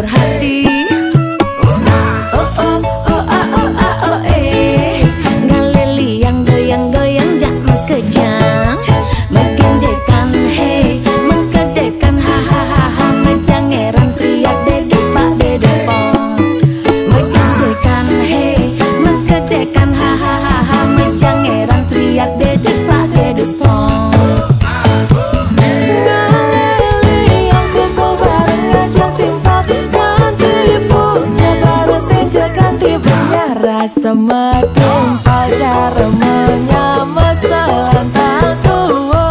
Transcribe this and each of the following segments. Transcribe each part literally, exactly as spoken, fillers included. atur hati. Oh oh oh ah oh ah oh eh, ngaleli yang goyang goyang jak mekejang, megenjekan hey, mengkedekan ha ha ha ha, mejangeran siap dede pak dede pong, megenjekan hey, mengkedekan ha ha ha ha, mejangeran siap dede pak dede pong. Semua tumpah cara menyama selantang tua,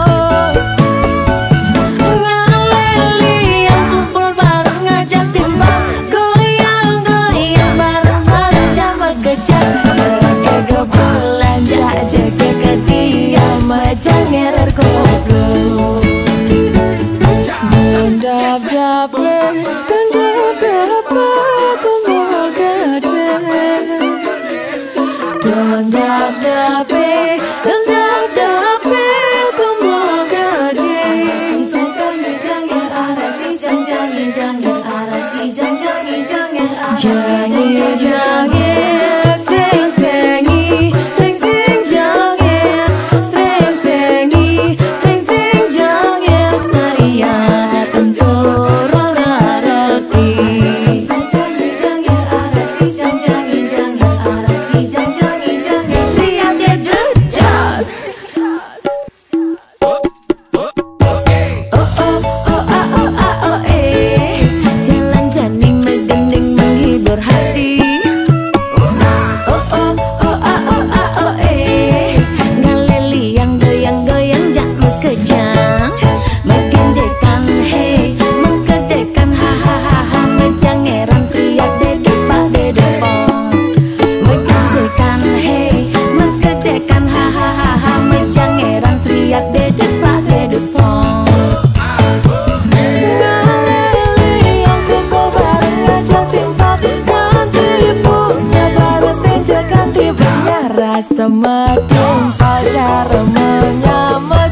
ngaleli yang kumpul bareng ngajak timpang, goyang-goyang bareng-bareng jamak kejak, jaga kebulan, jaga kediam, majang ngerer kublu dab-dabe, tunduk-berapa dabe, dendam dabe, kembang gadis. Jangan jangan arasi, jangan jangan arasi, jangan jangan arasi, jangan jangan seng sengi, seng seng jangan, seng sengi, seng seng jangan sariana tentorong arati. Jangan jangan arasi, jangan jangan arasi, jangan. Semua tumpah cara menyama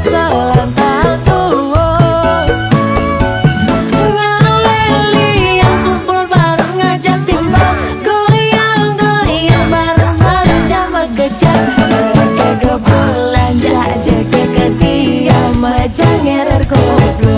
selantang tua, ngaleli yang kumpul bareng ngajak timpang, goyang-goyang bareng-bareng jamak kejak, jaga kebulan, jaga kediam, majang ngerer kublu.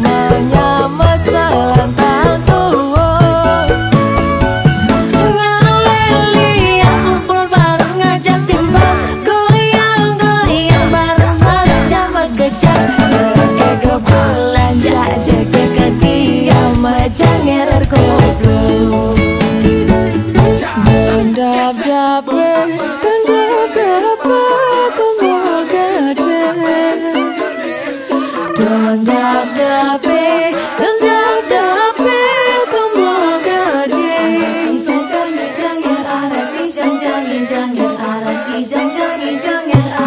menyama selantang tua, ngaleli yang kumpul bareng ngajak timpang, goyang-goyang bareng-bareng jamak kejak, jaga kebulan, jaga kediam, majang ngerer kublu dab-dabe, tunduk-berapa kembang gadis. Dendam dabe, dendam dabe, kembang gadis. Jangan jangan arasi, jangan jangan arasi, jangan jangan